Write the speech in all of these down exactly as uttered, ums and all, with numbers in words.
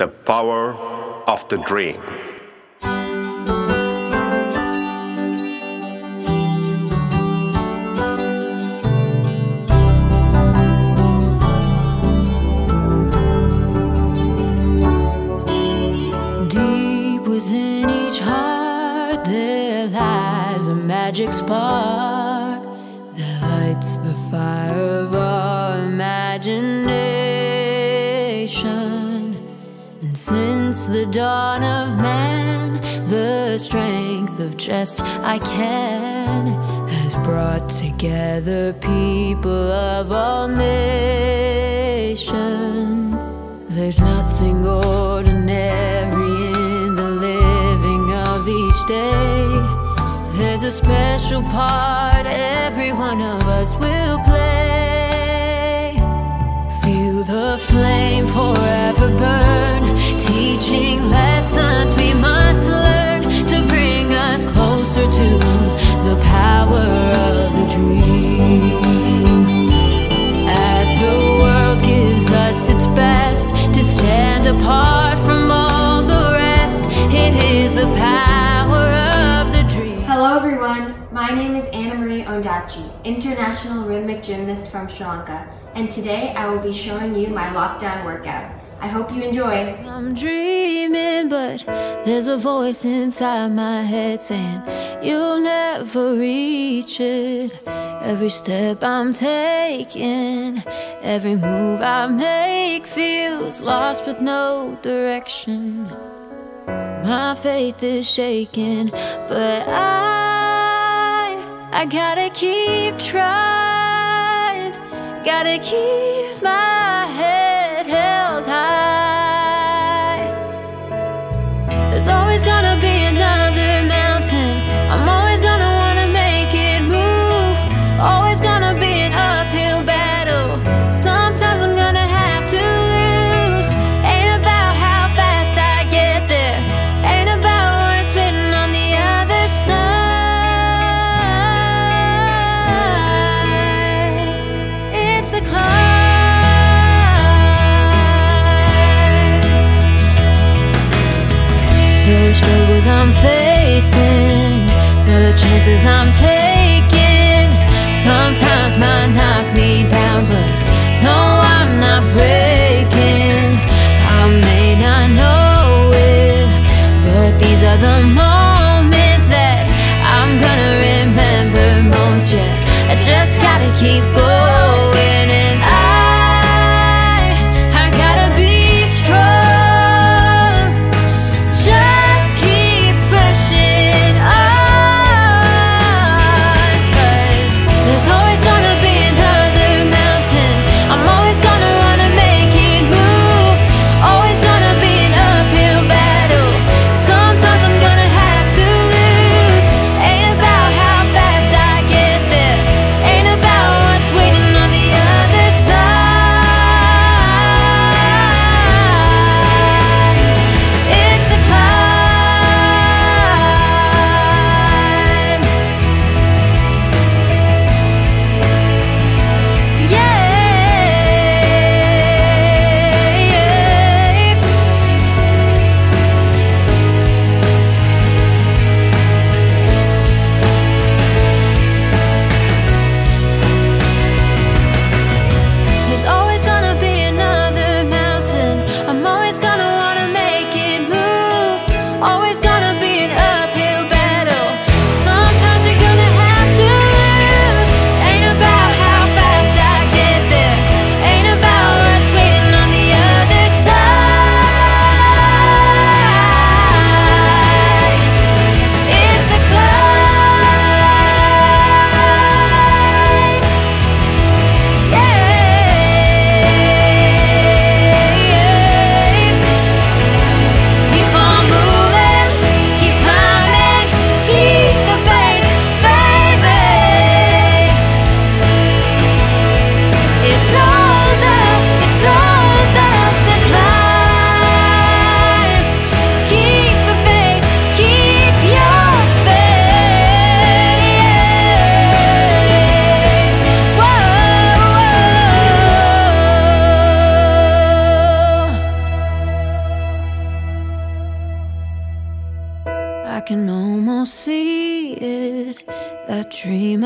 The power of the dream. Deep within each heart there lies a magic spark that lights the fire of our imagination. And since the dawn of man, the strength of Just I Can has brought together people of all nations. There's nothing ordinary in the living of each day. There's a special part every one of us will play. Feel the flame forever burn, teaching lessons we must learn to bring us closer to the power of the dream. As the world gives us its best to stand apart from all the rest, it is the power of the dream. Hello everyone, my name is Anna-Marie Ondaatje, international rhythmic gymnast from Sri Lanka, and today I will be showing you my lockdown workout. I hope you enjoy. I'm dreaming, but there's a voice inside my head saying, you'll never reach it. Every step I'm taking, every move I make feels lost with no direction. My faith is shaking, but I, I gotta keep trying. Gotta keep my head held high. There's always gonna be another mountain. I'm always gonna wanna make it move. Always gonna be an uphill battle. Sometimes I'm gonna have to lose. Ain't about how fast I get there, ain't about what's written on the other side. It's a climb. The struggles I'm facing, the chances I'm taking, sometimes might knock me down, but no, I'm not breaking. I may not know it, but these are the moments that I'm gonna remember most. Yeah, I just gotta keep going, and I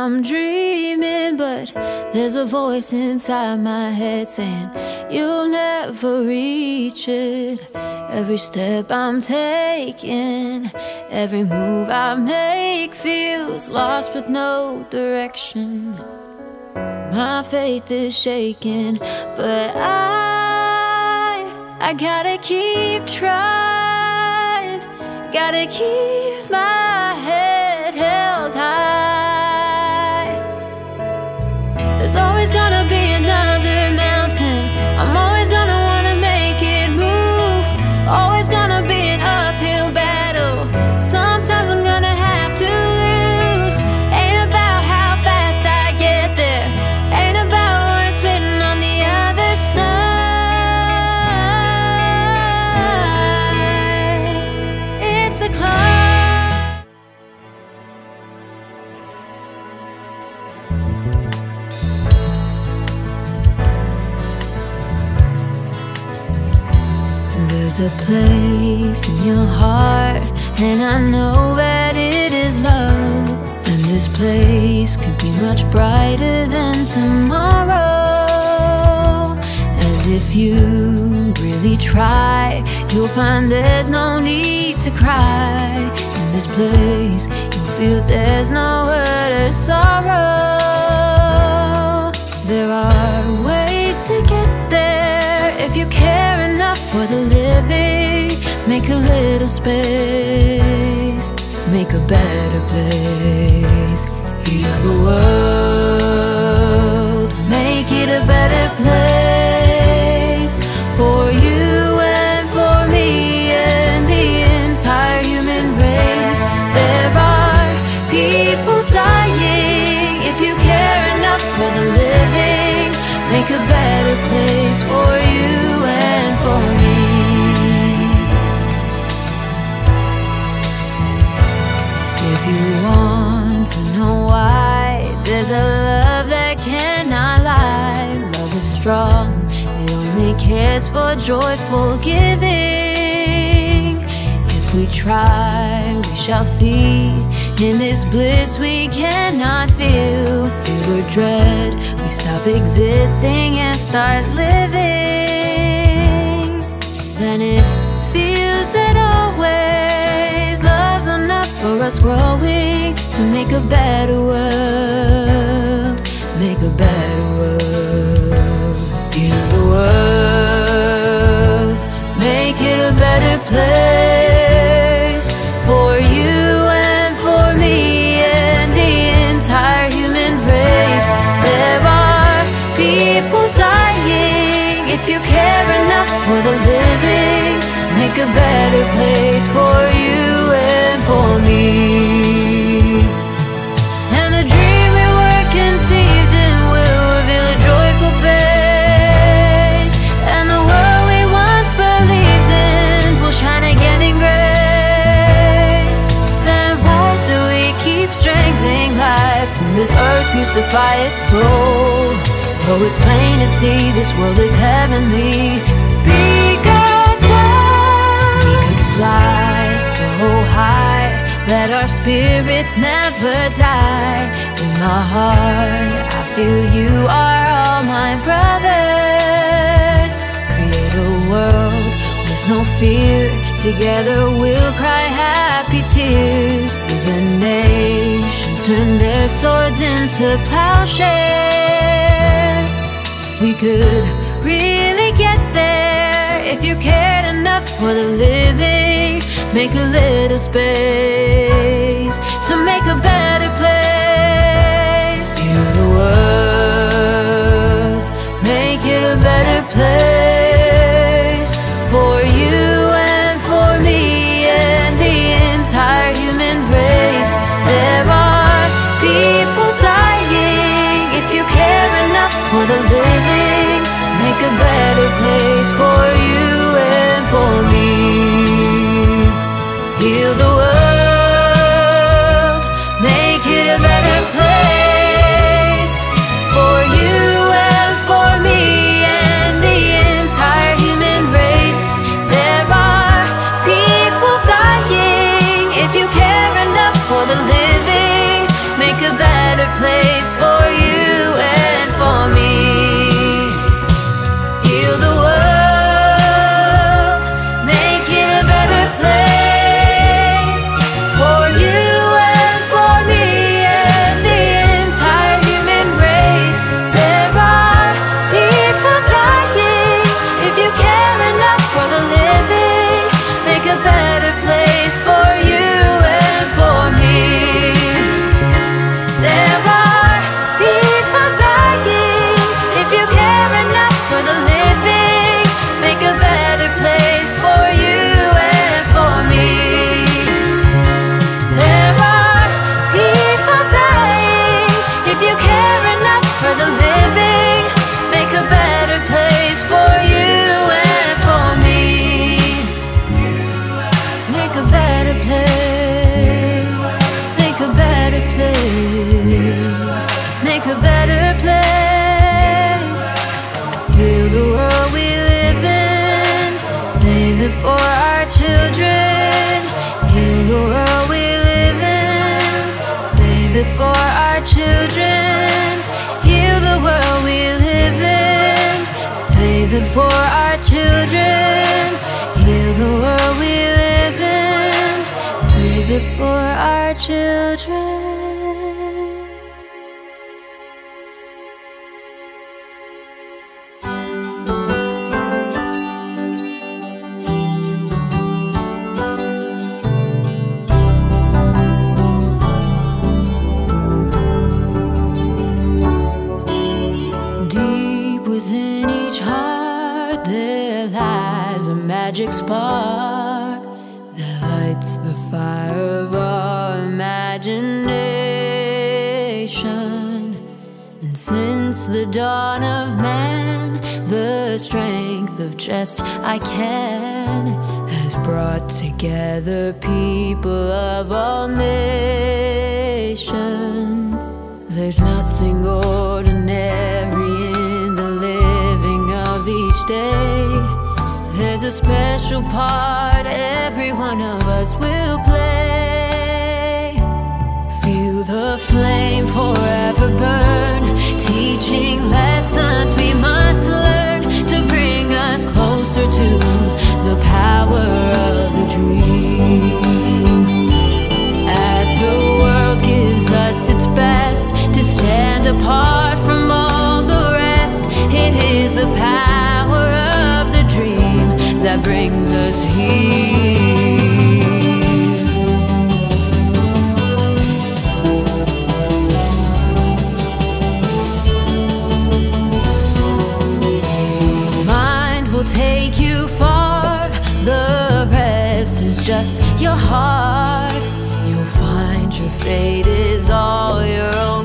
I'm dreaming, but there's a voice inside my head saying you'll never reach it. Every step I'm taking, every move I make feels lost with no direction. My faith is shaking, but I, I gotta keep trying. Gotta keep my head held high. There's always gonna be another mountain. I'm always gonna wanna make it move. Always gonna be an uphill battle. Sometimes I'm gonna have to lose. Ain't about how fast I get there. Ain't about what's written on the other side. It's a climb. There's a place in your heart, and I know that it is love. And this place could be much brighter than tomorrow. And if you really try, you'll find there's no need to cry. In this place, you'll feel there's no hurt or sorrow. There are ways to get there if you care enough for the living. Make a little space, make a better place. Heal the world, make it a better place for you and for me and the entire human race. There are people dying. If you care enough for the living, make a better place for you and for me. You want to know why there's a love that cannot lie. Love is strong, it only cares for joyful giving. If we try, we shall see. In this bliss we cannot feel fear or dread. We stop existing and start living. Then it feels that always love's enough for us growing. To make a better world, make a better world. Heal the world, make it a better place for you and for me and the entire human race. There are people dying. If you care enough for the living, make a better place for you and for me. This earth crucify its soul. Though it's plain to see this world is heavenly. Be God's word. We could fly so high that our spirits never die. In my heart I feel you are all my brothers. Create a world with no fear. Together we'll cry happy tears. Through the nation turn their swords into plowshares. We could really get there if you cared enough for the living. Make a little space to make a better place. Heal the world, make it a better place for you and for me and the entire human race. There are people dying. If you care enough for the living, make a better place for you and for me. Heal the world, make it a better place for you and for me and the entire human race. There are people dying. If you care enough for the living, make a better place. for our children. In the world we live in, save it for our children. Heal the world we live in, save it for our children. Heal the world we live in, save it for our children. Magic spark that lights the fire of our imagination. And since the dawn of man, the strength of just I can has brought together people of all nations. There's nothing ordinary in the living of each day. There's a special part every one of us will play. Feel the flame forever burn, teaching lessons we must learn to bring us closer to the power of the dream. As the world gives us its best to stand apart from all the rest, it is the power of the dream that brings us here. Your mind will take you far, the rest is just your heart. You'll find your fate is all your own.